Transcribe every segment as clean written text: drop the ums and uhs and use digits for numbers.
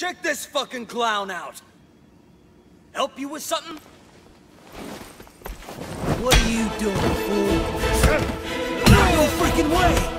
Check this fucking clown out. Help you with something? What are you doing, fool? Not your freaking way!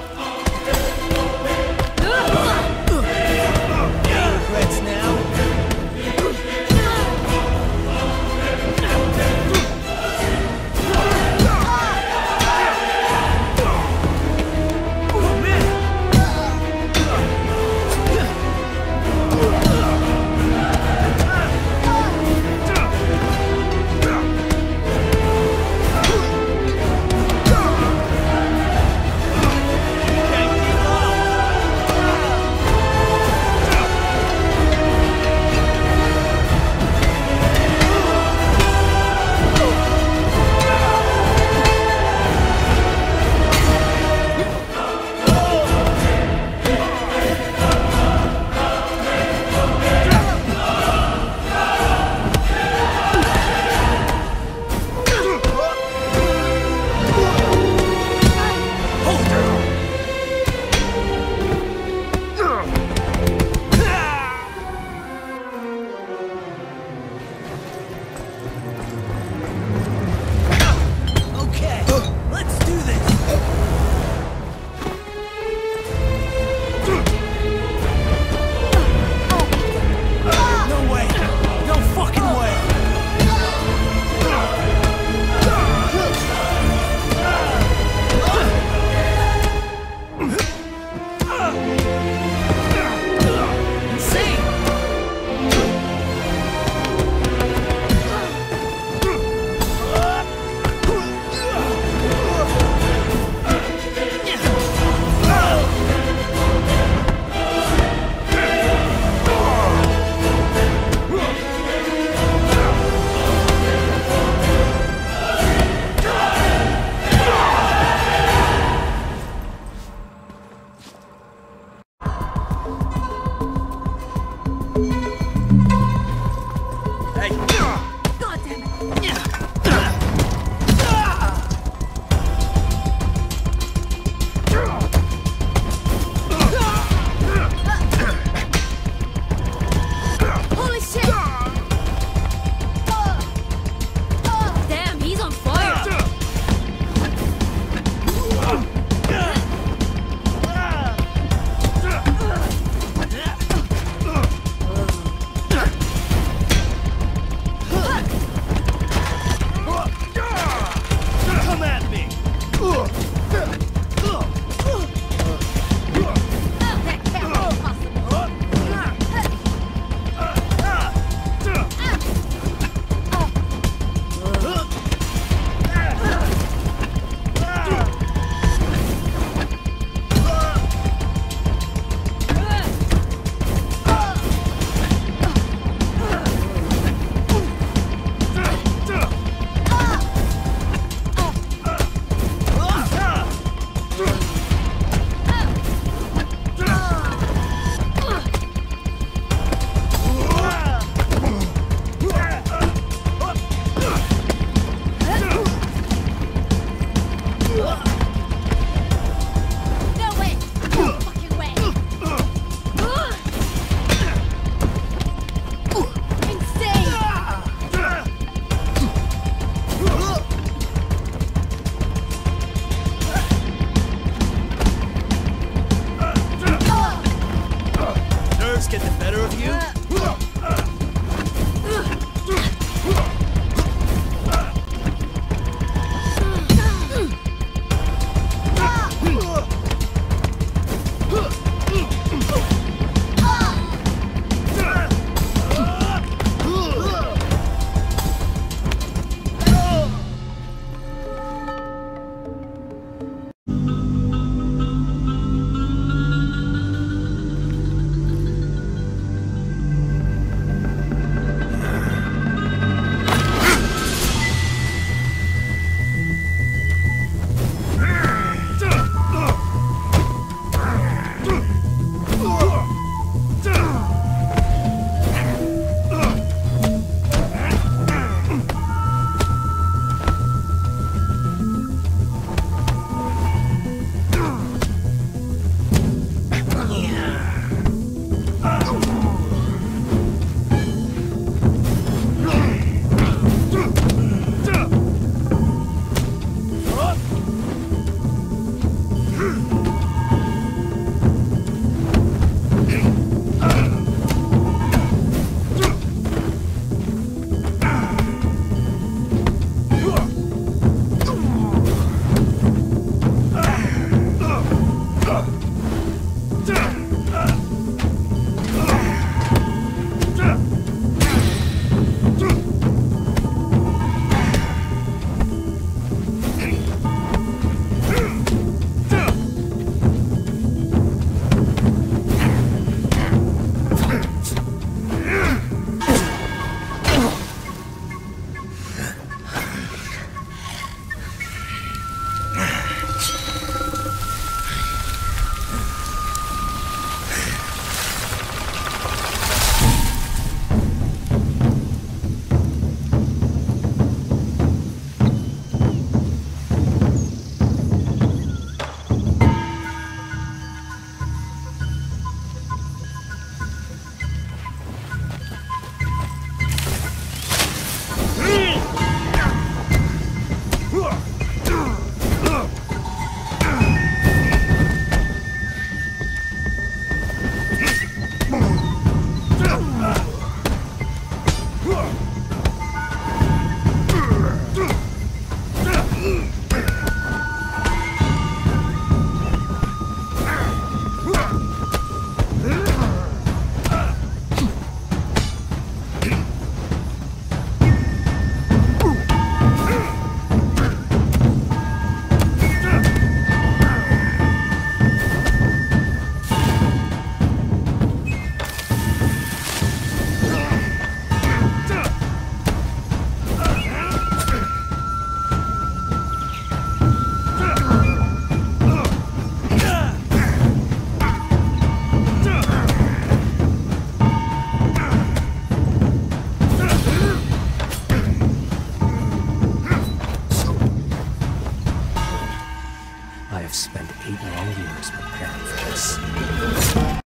I've spent 8 long years preparing for this.